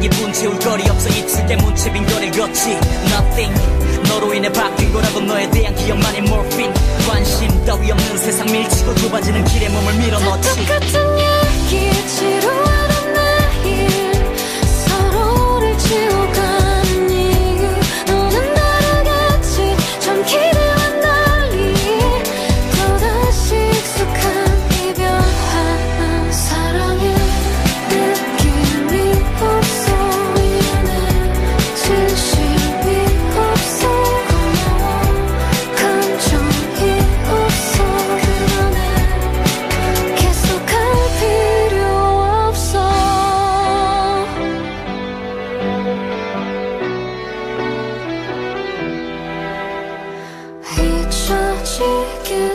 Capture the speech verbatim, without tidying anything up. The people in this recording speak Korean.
네 기분 채울 거리 없어 입술에 묻혀 빈 거리를 걷지 Nothing 너로 인해 바뀐 거라고 너에 대한 기억만의 morphine 관심 따위 없는 세상 밀치고 좁아지는 길에 몸을 밀어 넣지 다 똑같은 얘기 지루하던 매일 서로를 지워가는 이유 너는 다르겠지 참 기대와 달리 또다시 익숙한 이 변화 사랑의 느낌이 없어 내 진심이 없어 고마워 감정이 없어 그러네 계속할 필요 없어 잊혀지게